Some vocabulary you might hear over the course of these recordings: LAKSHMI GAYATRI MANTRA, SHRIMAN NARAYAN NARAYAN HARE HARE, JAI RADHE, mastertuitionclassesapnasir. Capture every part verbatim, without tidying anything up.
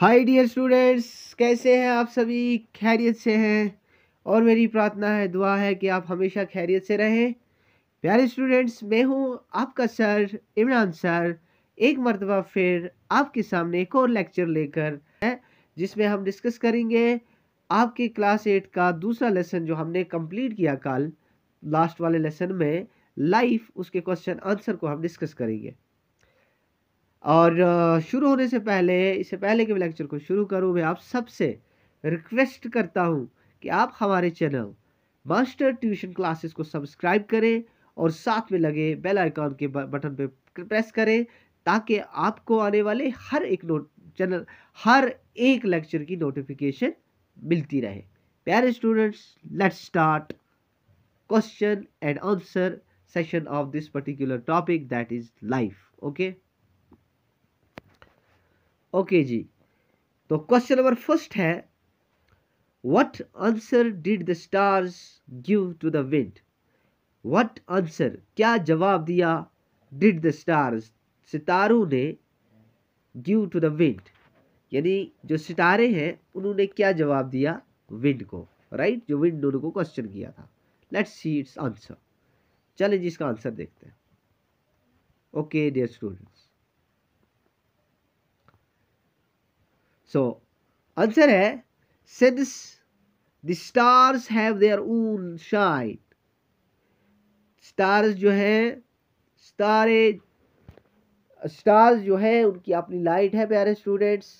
Hi dear students, कैसे हैं आप सभी? खैरियत से हैं और मेरी प्रार्थना है, दुआ है कि आप हमेशा खैरियत से रहें। प्यारे स्टूडेंट्स, मैं हूं आपका सर इमरान सर, एक मरतबा फिर आपके सामने एक और लेक्चर लेकर है जिसमें हम डिस्कस करेंगे आपके क्लास एट का दूसरा लेसन जो हमने कंप्लीट किया कल लास्ट वाले लेसन में। लाइफ उसके क्वेश्चन आंसर को हम डिस्कस करेंगे। और शुरू होने से पहले, इससे पहले कि मैं लेक्चर को शुरू करूं, मैं आप सबसे रिक्वेस्ट करता हूं कि आप हमारे चैनल मास्टर ट्यूशन क्लासेस को सब्सक्राइब करें और साथ में लगे बेल आइकॉन के बटन पर प्रेस करें ताकि आपको आने वाले हर एक नोट चैनल हर एक लेक्चर की नोटिफिकेशन मिलती रहे। प्यारे students, let's start question and answer session of this particular topic that is life. Okay okay okay जी, तो क्वेश्चन नंबर फर्स्ट है, what answer did the stars give to the wind? What answer, क्या जवाब दिया did the stars, सितारों ने give to the wind, यानी जो सितारे हैं उन्होंने क्या जवाब दिया विंड को, राइट right? जो विंड उनको क्वेश्चन किया था। Let's see its answer. चले जी, इसका आंसर देखते हैं। Okay dear students, so answer है, since the stars have their own shine, stars जो है स्टारे स्टार्स जो है उनकी अपनी लाइट है। प्यारे स्टूडेंट्स,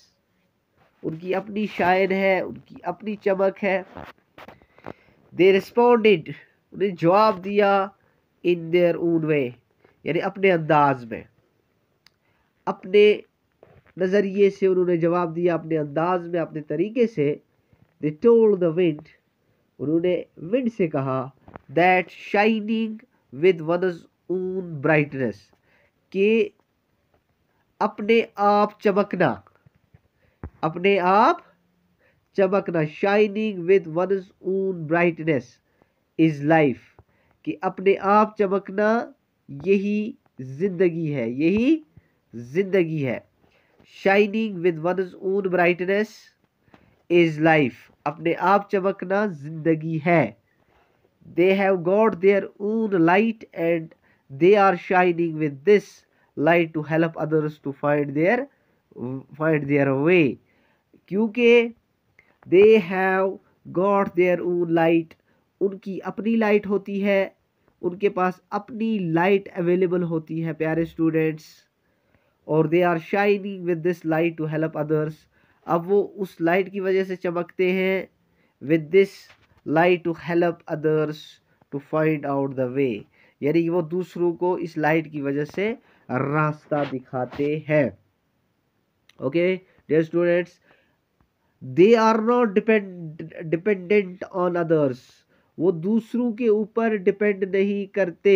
उनकी अपनी शाइन है, उनकी अपनी चमक है। दे रिस्पोंडेड, उन्हें जवाब दिया इन देयर ओन वे, यानी अपने अंदाज में, अपने नज़रिए से उन्होंने जवाब दिया, अपने अंदाज में, अपने तरीके से। दे टोल्ड द विंड, उन्होंने विंड से कहा, that shining with one's own brightness, के अपने आप चमकना, अपने आप चमकना, shining with one's own brightness is life, कि अपने आप चमकना यही ज़िंदगी है, यही ज़िंदगी है। Shining with one's own brightness is life, अपने आप चमकना जिंदगी है। They have got their own light and they are shining with this light to help others to find their find their way, क्योंकि they have got their own light, उनकी अपनी light होती है, उनके पास अपनी लाइट अवेलेबल होती है। प्यारे स्टूडेंट्स, और they are shining with this light to help others, अब वो उस लाइट की वजह से चमकते हैं, with this light to help others to find out the way, यानी वो दूसरों को इस लाइट की वजह से रास्ता दिखाते हैं। Okay dear students, they are not depend dependent on others, वो दूसरों के ऊपर डिपेंड नहीं करते।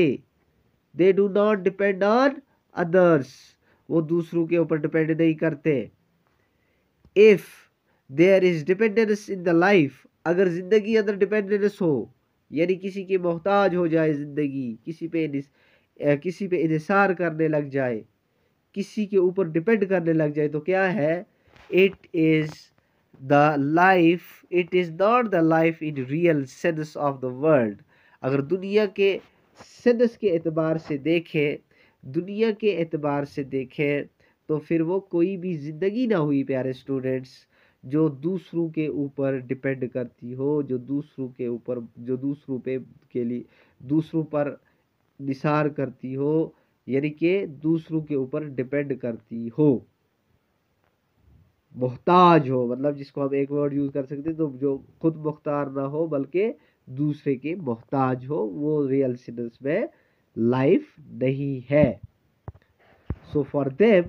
They do not depend on others, वो दूसरों के ऊपर डिपेंड नहीं करते। If there is dependence in the life, अगर ज़िंदगी अंदर डिपेंडेंस हो, यानी किसी के मोहताज हो जाए ज़िंदगी, किसी पे किसी पे इन्हिसार करने लग जाए, किसी के ऊपर डिपेंड करने लग जाए, तो क्या है, it is the life, it is not the life in real sense of the world. अगर दुनिया के सेंस के एतबार से देखें, दुनिया के एतबार से देखें, तो फिर वो कोई भी ज़िंदगी ना हुई प्यारे स्टूडेंट्स जो दूसरों के ऊपर डिपेंड करती हो, जो दूसरों के ऊपर जो दूसरों पे के लिए दूसरों पर निसार करती हो, यानी कि दूसरों के ऊपर डिपेंड करती हो, मोहताज हो, मतलब जिसको हम एक वर्ड यूज़ कर सकते हैं, तो जो खुद मुख्तार ना हो बल्कि दूसरे के मोहताज हो, वो रियल सेंस में लाइफ नहीं है। So for them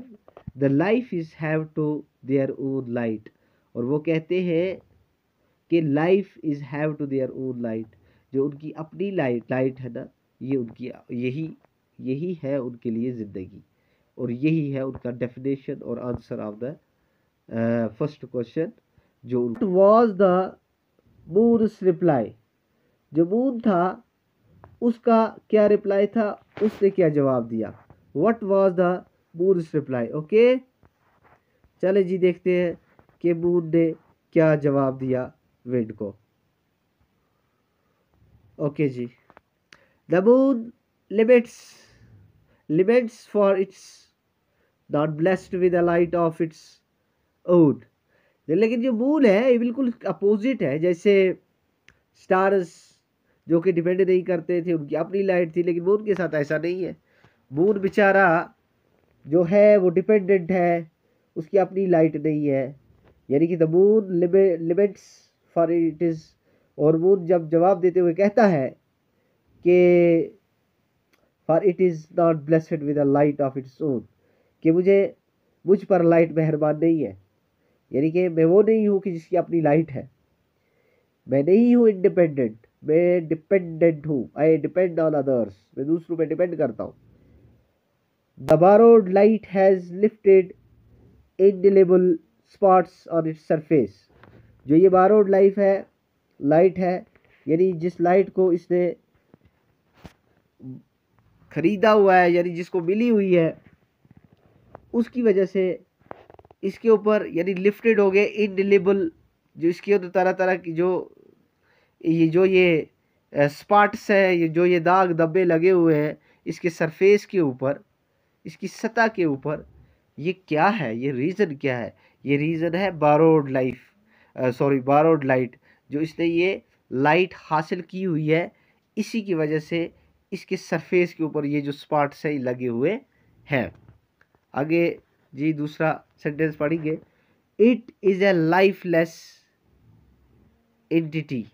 the life is have to their own light, और वो कहते हैं कि life is have to their own light, जो उनकी अपनी लाइट लाइट है ना, ये उनकी यही यही है उनके लिए ज़िंदगी, और यही है उनका डेफिनेशन और answer of the first question. जो वॉज द मून्स रिप्लाई, जो मून था उसका क्या रिप्लाई था, उसने क्या जवाब दिया, what was the moon's reply. Okay चले जी देखते हैं कि बूढ़े क्या जवाब दिया विड को। ओके जी, the moon limits limits for it's not blessed with the light of its own. लेकिन जो मून है ये बिल्कुल अपोजिट है, जैसे स्टार्स जो कि डिपेंड नहीं करते थे, उनकी अपनी लाइट थी, लेकिन मून के साथ ऐसा नहीं है। मून बेचारा जो है वो डिपेंडेंट है, उसकी अपनी लाइट नहीं है, यानी कि the moon limits for it is. और मून जब जवाब देते हुए कहता है कि for it is not blessed with a light of its own, कि मुझे मुझ पर लाइट मेहरबान नहीं है, यानी कि मैं वो नहीं हूँ कि जिसकी अपनी लाइट है, मैं नहीं हूँ इंडिपेंडेंट, मैं डिपेंडेंट हूँ। आई डिपेंड ऑन अदर्स, मैं दूसरों पर डिपेंड करता हूँ। The borrowed light has lifted indelible spots on its surface. जो ये बारोड लाइफ है लाइट है, यानी जिस लाइट को इसने ख़रीदा हुआ है, यानी जिसको मिली हुई है, उसकी वजह से इसके ऊपर यानी लिफ्टेड हो गए इंडिलेबल, जो इसके ऊपर तरह तरह की जो ये जो ये स्पॉट्स है, जो ये दाग धब्बे लगे हुए हैं इसके सरफेस के ऊपर, इसकी सतह के ऊपर, ये क्या है, ये रीज़न क्या है? ये रीज़न है borrowed life, sorry borrowed light, जो इसने ये लाइट हासिल की हुई है, इसी की वजह से इसके सरफेस के ऊपर ये जो स्पॉट्स है लगे हुए हैं। आगे जी दूसरा सेंटेंस पढ़ेंगे। It is a lifeless entity.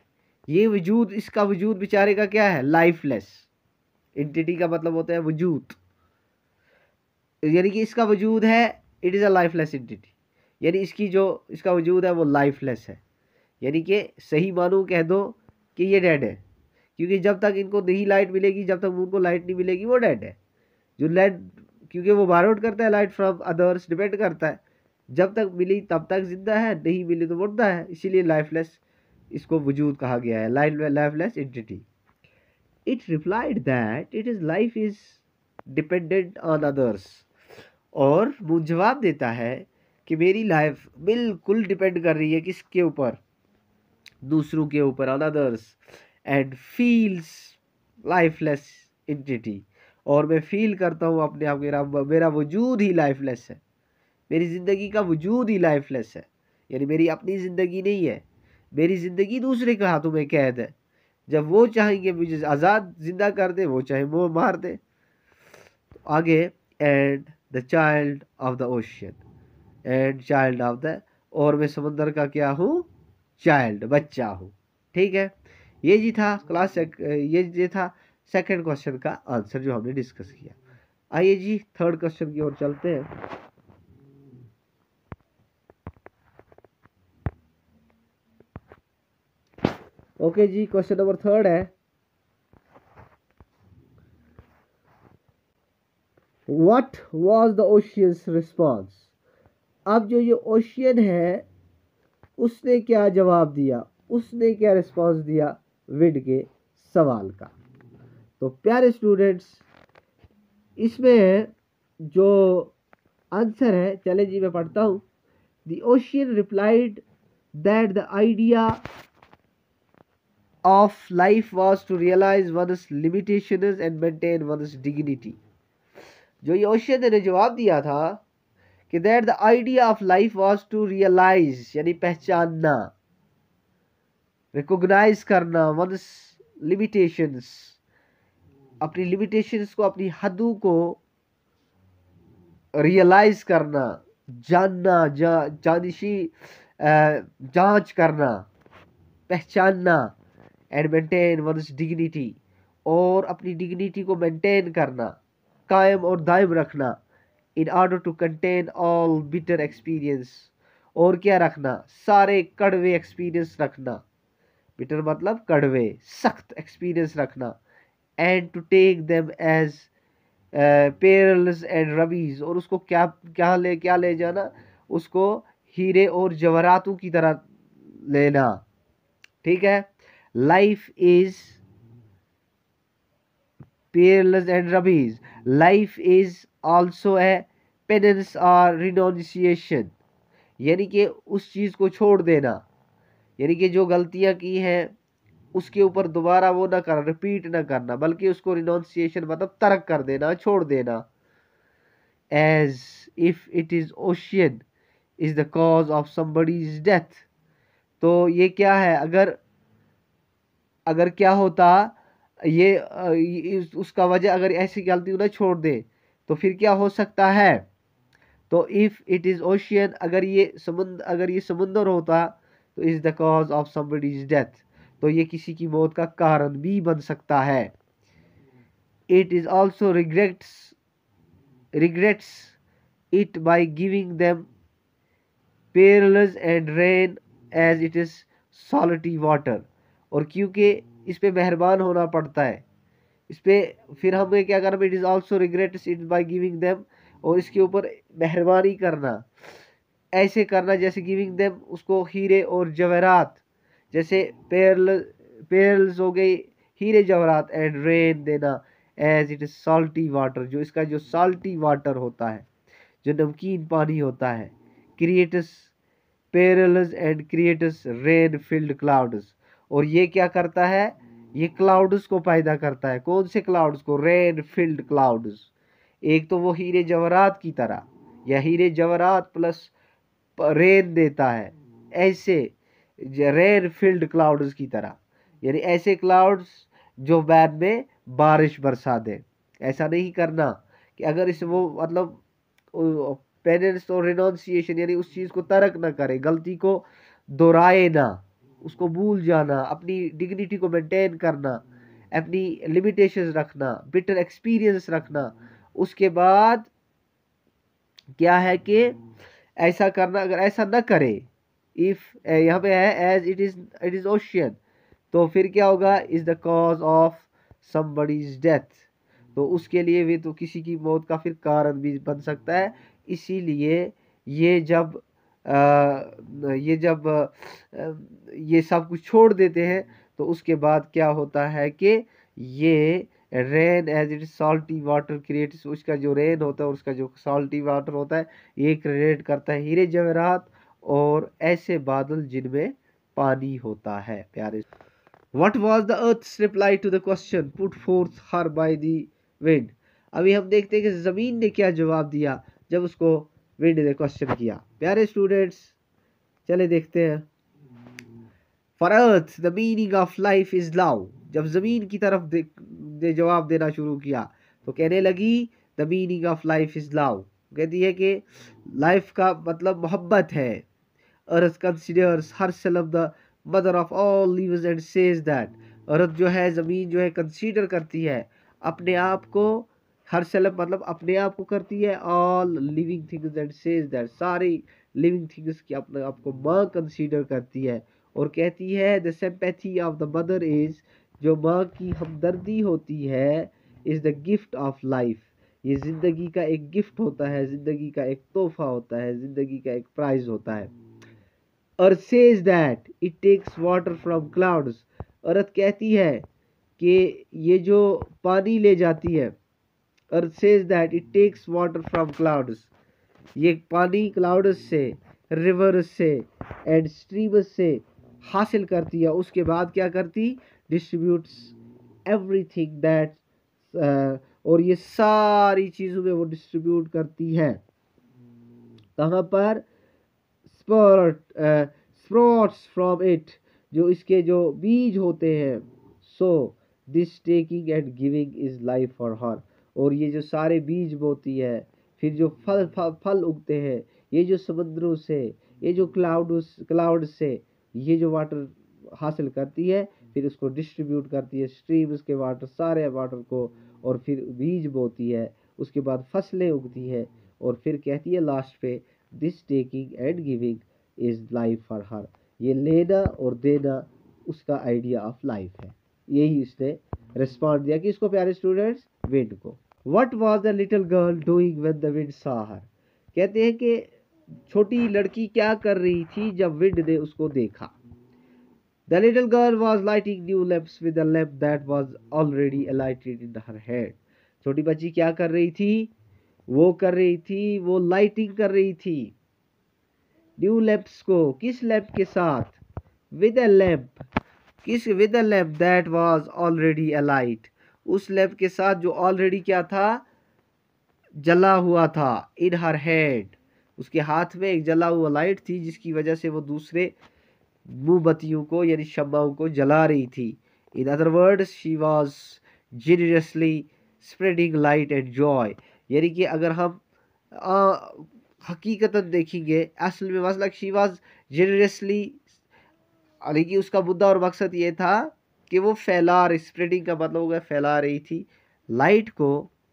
ये वजूद, इसका वजूद बेचारे का क्या है? लाइफलेस। एंटिटी का मतलब होता है वजूद, यानी कि इसका वजूद है, it is a lifeless entity, यानी इसकी जो इसका वजूद है वो लाइफलेस है, यानी कि सही मानूँ कह दो कि ये डेड है, क्योंकि जब तक इनको नहीं लाइट मिलेगी, जब तक उनको लाइट नहीं मिलेगी, वो डेड है। जो लाइट, क्योंकि वो बारोड करता है लाइट फ्रॉम अदर्स, डिपेंड करता है, जब तक मिली तब तक जिंदा है, नहीं मिली तो मुर्दा है, इसीलिए लाइफलेस इसको वजूद कहा गया है, life lifeless entity. It replied that it is life is dependent on others. और वो जवाब देता है कि मेरी लाइफ बिल्कुल डिपेंड कर रही है किसके ऊपर? दूसरों के ऊपर, on others. And feels lifeless entity. और मैं फील करता हूँ अपने आप, मेरा मेरा वजूद ही लाइफलेस है, मेरी ज़िंदगी का वजूद ही लाइफलेस है, यानी मेरी अपनी ज़िंदगी नहीं है, मेरी ज़िंदगी दूसरे के हाथों में कैद है। जब वो चाहेंगे मुझे आज़ाद जिंदा कर दे, वो चाहे वो मार दे। तो आगे, and the child of the ocean, and child of the, और मैं समंदर का क्या हूँ? चाइल्ड, बच्चा हूँ। ठीक है, ये जी था क्लास, ये ये था सेकंड क्वेश्चन का आंसर जो हमने डिस्कस किया। आइए जी थर्ड क्वेश्चन की ओर चलते हैं। ओके जी, क्वेश्चन नंबर थर्ड है, what was the ocean's response. अब जो ये ओशियन है उसने क्या जवाब दिया, उसने क्या रिस्पॉन्स दिया विड के सवाल का। तो प्यारे स्टूडेंट्स, इसमें जो आंसर है, चले जी मैं पढ़ता हूँ। The ocean replied that the idea of life was to realise one's limitations and maintain one's dignity. जो ये ओशियन ने जवाब दिया था कि that the idea of life was to realise, यानी पहचानना, रिकोगनाइज करना, वनस लिमिटेशंस, अपनी लिमिटेशंस को, अपनी हदों को रियलाइज़ करना, जानना, जा जानिशी जांच करना, पहचानना, एंड मेंटेन वंस डिग्निटी, और अपनी डिग्निटी को मेंटेन करना, कायम और दायम रखना, in order to contain all bitter experience, और क्या रखना? सारे कड़वे एक्सपीरियंस रखना, बिटर मतलब कड़वे, सख्त एक्सपीरियंस रखना, and to take them as pearls and rubies, और उसको क्या क्या ले क्या ले जाना, उसको हीरे और जवारातों की तरह लेना। ठीक है, life is pearls and rubies, life is also a penance और रिनोन्सिएशन, यानी कि उस चीज़ को छोड़ देना, यानी कि जो गलतियाँ की हैं उसके ऊपर दोबारा वो ना करना, रिपीट ना करना, बल्कि उसको रिनॉन्सिएशन मतलब तर्क कर देना, छोड़ देना। As if it is ocean is the cause of somebody's death. तो ये क्या है, अगर अगर क्या होता ये, ये उसका वजह अगर ऐसी गलती उन्हें छोड़ दे तो फिर क्या हो सकता है। तो इफ़ इट इज़ ओशियन, अगर ये समुंद अगर ये समुंदर होता तो is the cause of somebody's death, तो ये किसी की मौत का कारण भी बन सकता है। It is also regrets regrets it by giving them pearls and rain as it is salty water. और क्योंकि इस पर मेहरबान होना पड़ता है, इस पर फिर हमें क्या करना, it is also regrets it by giving them, और इसके ऊपर मेहरबानी करना, ऐसे करना जैसे गिविंग देम उसको हीरे और जवाहरात, जैसे पेरल पेरल्स हो गई, हीरे जवाहरात, एंड रेन देना, as it is salty water, जो इसका जो सॉल्टी वाटर होता है, जो नमकीन पानी होता है। Creates pearls and creates rain filled clouds, और ये क्या करता है, ये क्लाउड्स को पैदा करता है। कौन से क्लाउड्स को, रेन फील्ड क्लाउड्स। एक तो वो हीरे जवाहरात की तरह, या हीरे जवाहरात प्लस रेन देता है, ऐसे रेन फील्ड क्लाउड्स की तरह, यानी ऐसे क्लाउड्स जो बाद में बारिश बरसा दें। ऐसा नहीं करना कि अगर इस वो मतलब पेनेंस और रिनॉन्सिएशन, यानी उस चीज़ को तर्क ना करे, गलती को दोहराए ना, उसको भूल जाना, अपनी डिग्निटी को मेंटेन करना, अपनी लिमिटेशंस रखना, बिटर एक्सपीरियंस रखना। उसके बाद क्या है कि ऐसा करना, अगर ऐसा ना करे, इफ़ यहाँ पे है as it is it is ocean, तो फिर क्या होगा, is the cause of somebody's death, तो उसके लिए भी तो किसी की मौत का फिर कारण भी बन सकता है। इसीलिए ये जब आ, ये जब आ, ये सब कुछ छोड़ देते हैं तो उसके बाद क्या होता है कि ये rain as it salty water creates, उसका जो रेन होता है, उसका जो सॉल्टी वाटर होता है, ये क्रिएट करता है हीरे जवाहरात और ऐसे बादल जिनमें पानी होता है। प्यारे, what was the earth's reply to the question put forth her by the wind. अभी हम देखते हैं कि ज़मीन ने क्या जवाब दिया जब उसको विंड ने क्वेश्चन किया। प्यारे स्टूडेंट्स, चले देखते हैं। For earth the meaning of life is love. जब ज़मीन की तरफ दे, दे जवाब देना शुरू किया तो कहने लगी the meaning of life is love, कहती है कि लाइफ का मतलब मोहब्बत है। Earth considers herself the mother of all lives and says that, earth जो है, ज़मीन जो है, कंसीडर करती है अपने आप को, हरसेल्फ मतलब अपने आप को करती है, all living things and says that, सारी लिविंग थिंग्स की अपने आप को माँ कंसीडर करती है और कहती है the sympathy of the mother is, जो माँ की हमदर्दी होती है, is the gift of life, ये ज़िंदगी का एक गिफ्ट होता है, ज़िंदगी का एक तोहफा होता है, ज़िंदगी का एक प्राइज़ होता है। Earth says that it takes water from clouds, earth कहती है कि ये जो पानी ले जाती है, earth says that it takes water from clouds, ये पानी क्लाउड्स से, रिवर्स से एंड स्ट्रीम्स से हासिल करती है। उसके बाद क्या करती, डिस्ट्रीब्यूट्स एवरीथिंग दैट, और ये सारी चीज़ों में वो डिस्ट्रीब्यूट करती है। कहाँ पर, स्प्रोट्स फ्रॉम इट, जो इसके जो बीज होते हैं। So this taking and giving is life for her, और ये जो सारे बीज बोती है, फिर जो फल फल, फल उगते हैं, ये जो समुद्रों से, ये जो क्लाउड क्लाउड से ये जो वाटर हासिल करती है, फिर उसको डिस्ट्रीब्यूट करती है, स्ट्रीम्स के वाटर, सारे वाटर को, और फिर बीज बोती है, उसके बाद फसलें उगती हैं, और फिर कहती है लास्ट पे this taking and giving is life for her, ये लेना और देना उसका आइडिया ऑफ लाइफ है। यही इसने रिस्पॉन्ड दिया कि इसको, प्यारे स्टूडेंट्स, विंड को। What was the little girl doing when the wind saw her, कहते हैं कि छोटी लड़की क्या कर रही थी जब विंड ने उसको देखा। The little girl was lighting new lamps with a lamp that was already alighted in her hand, छोटी बच्ची क्या कर रही थी, वो कर रही थी वो लाइटिंग कर रही थी ड्यू लैब्स को किस लैब के साथ, विद अ लैब, किस with a lamp that was already alight, उस लैब के साथ जो ऑलरेडी क्या था, जला हुआ था, इन हर हैड, उसके हाथ में एक जला हुआ लाइट थी जिसकी वजह से वो दूसरे मोमबत्तियों को यानी शम्बाओं को जला रही थी। In other words she was genuinely spreading light and joy, यानी कि अगर हम आ, हकीकतन देखेंगे असल में मसला शी वाज जीनियसली, यानी कि उसका मुद्दा और मकसद ये था कि वो फैला रही, स्प्रेडिंग का मतलब होगा फैला रही थी लाइट को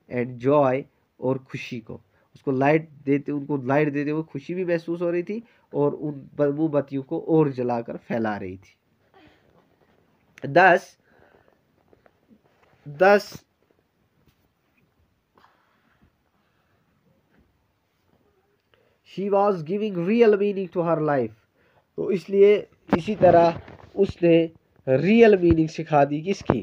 एंड जॉय और खुशी को, उसको लाइट देते, उनको लाइट देते हुए खुशी भी महसूस हो रही थी और उन मोमबत्तियों को और जलाकर फैला रही थी। दस दस she was giving real meaning to her life, तो इसलिए इसी तरह उसने रियल मीनिंग सिखा दी, किसकी,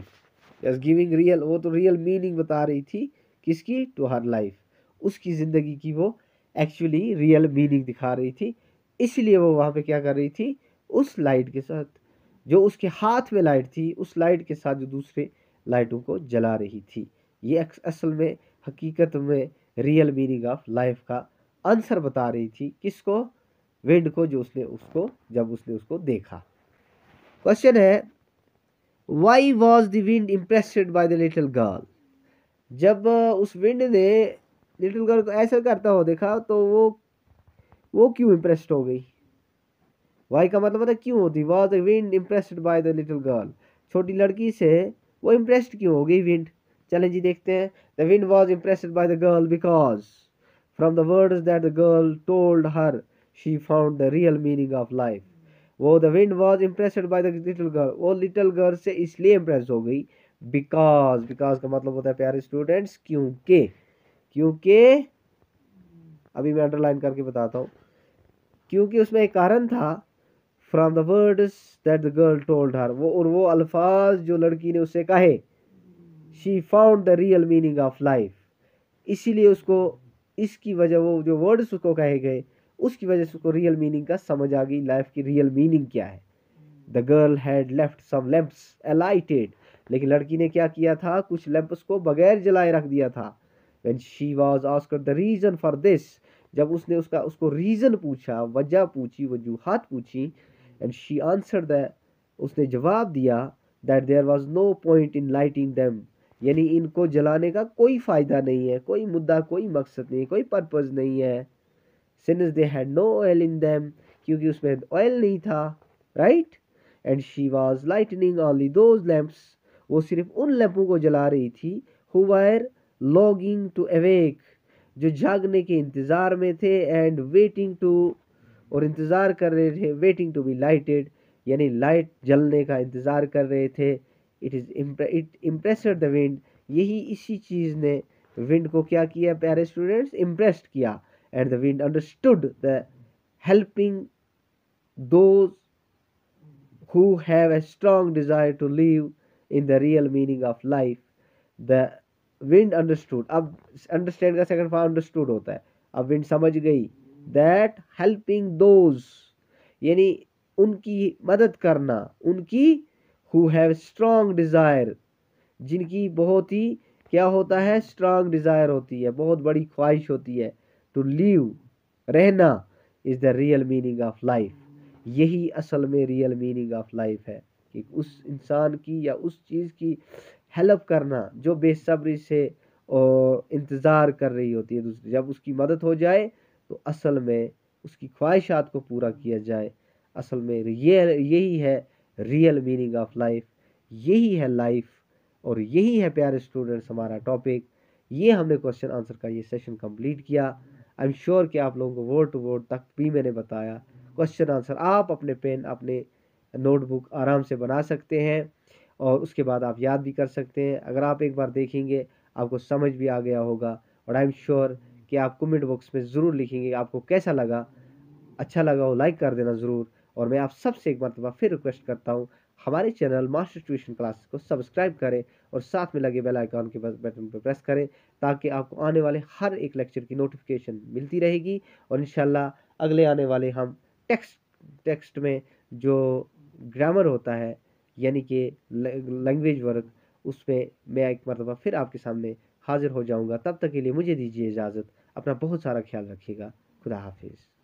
यस गिविंग रियल, वो तो रियल मीनिंग बता रही थी किसकी, टू हर लाइफ, उसकी ज़िंदगी की वो एक्चुअली रियल मीनिंग दिखा रही थी, इसलिए वो वहाँ पे क्या कर रही थी, उस लाइट के साथ जो उसके हाथ में लाइट थी, उस लाइट के साथ जो दूसरे लाइटों को जला रही थी। ये असल में हकीकत में रियल मीनिंग ऑफ लाइफ का आंसर बता रही थी, किसको, विंड को, जो उसने उसको जब उसने उसको देखा। क्वेश्चन है, why was the wind impressed by the little girl, जब उस विंड ने लिटिल गर्ल को ऐसा करता हो देखा तो वो वो क्यों इम्प्रेस्ड हो गई। वाई का मतलब है क्यों होती, was the wind impressed by the little girl, छोटी लड़की से वो इम्प्रेस्ड क्यों हो गई विंड। चलें जी देखते हैं, the wind was impressed by the girl because from the words that the girl told her she found the real meaning of life, वो the wind was impressed by the little girl, वो little girl से इसलिए impress हो गई, because, because का मतलब होता है प्यारे स्टूडेंट्स क्योंकि, क्योंकि अभी मैं अंडरलाइन करके बताता हूँ, क्योंकि उसमें एक कारण था, from the words that the girl told her, वो और वो अल्फाज जो लड़की ने उससे कहे, she found the real meaning of life, इसीलिए उसको, इसकी वजह, वो जो वर्ड्स उसको कहे गए उसकी वजह से उसको रियल मीनिंग का समझ आ गई, लाइफ की रियल मीनिंग क्या है। The girl had left some lamps alighted, लेकिन लड़की ने क्या किया था, कुछ लैंप्स को बगैर जलाए रख दिया था। When she was asked the reason for this, जब उसने उसका उसको रीज़न पूछा, वजह पूछी, वजूहात पूछी, एंड शी आंसर्ड द, उसने जवाब दिया, that there was no point in lighting them, यानी इनको जलाने का कोई फ़ायदा नहीं है, कोई मुद्दा, कोई मकसद नहीं, कोई पर्पज़ नहीं है, since they had no oil in them, क्योंकि उसमें ऑयल नहीं था, right, and she was lightning only those lamps, वो सिर्फ उन लैम्पों को जला रही थी, who were longing to awake, जो जागने के इंतज़ार में थे, एंड वेटिंग टू, और इंतज़ार कर रहे थे, वेटिंग टू बी लाइटेड, यानी लाइट जलने का इंतज़ार कर रहे थे। It is it impressed the wind, यही इसी चीज़ ने विंड को क्या किया प्यारे स्टूडेंट्स, इम्प्रेस्ड किया। And the wind understood the helping those who have a strong desire to live in the real meaning of life, the wind understood, अब अंडरस्टैंड का सेकंड फॉर्म अंडरस्टूड होता है, अब विंड समझ गई, दैट हेल्पिंग दोज, यानी उनकी मदद करना, उनकी, हु हैव स्ट्रॉन्ग डिज़ायर, जिनकी बहुत ही क्या होता है, स्ट्रॉन्ग डिज़ायर होती है, बहुत बड़ी ख्वाहिश होती है, टू लिव, रहना, is the real meaning of life, यही असल में रियल मीनिंग ऑफ लाइफ है, कि उस इंसान की या उस चीज़ की हेल्प करना जो बेसब्री से और इंतज़ार कर रही होती है दूसरी, जब उसकी मदद हो जाए तो असल में उसकी ख्वाहिशात को पूरा किया जाए, असल में ये यही है रियल मीनिंग ऑफ लाइफ, यही है लाइफ, और यही है प्यारे स्टूडेंट्स हमारा टॉपिक। ये हमने क्वेश्चन आंसर का ये सेशन कंप्लीट किया। आई एम श्योर कि आप लोगों को वर्ड टू वर्ड तक भी मैंने बताया। क्वेश्चन आंसर आप अपने पेन, अपने नोटबुक आराम से बना सकते हैं और उसके बाद आप याद भी कर सकते हैं। अगर आप एक बार देखेंगे आपको समझ भी आ गया होगा, और आई एम श्योर कि आप कमेंट बॉक्स में ज़रूर लिखेंगे आपको कैसा लगा। अच्छा लगा हो लाइक कर देना ज़रूर, और मैं आप सबसे एक मरतबा फिर रिक्वेस्ट करता हूँ, हमारे चैनल मास्टर ट्यूशन क्लासेस को सब्सक्राइब करें और साथ में लगे बेल आइकॉन के बटन पर प्रेस करें, ताकि आपको आने वाले हर एक लेक्चर की नोटिफिकेशन मिलती रहेगी। और इंशाल्लाह अगले आने वाले हम टेक्स्ट टेक्स्ट में जो ग्रामर होता है यानी कि लैंग्वेज वर्क, उसमें मैं एक मरतबा फिर आपके सामने हाजिर हो जाऊंगा। तब तक के लिए मुझे दीजिए इजाज़त। अपना बहुत सारा ख्याल रखिएगा। खुदा हाफिज़।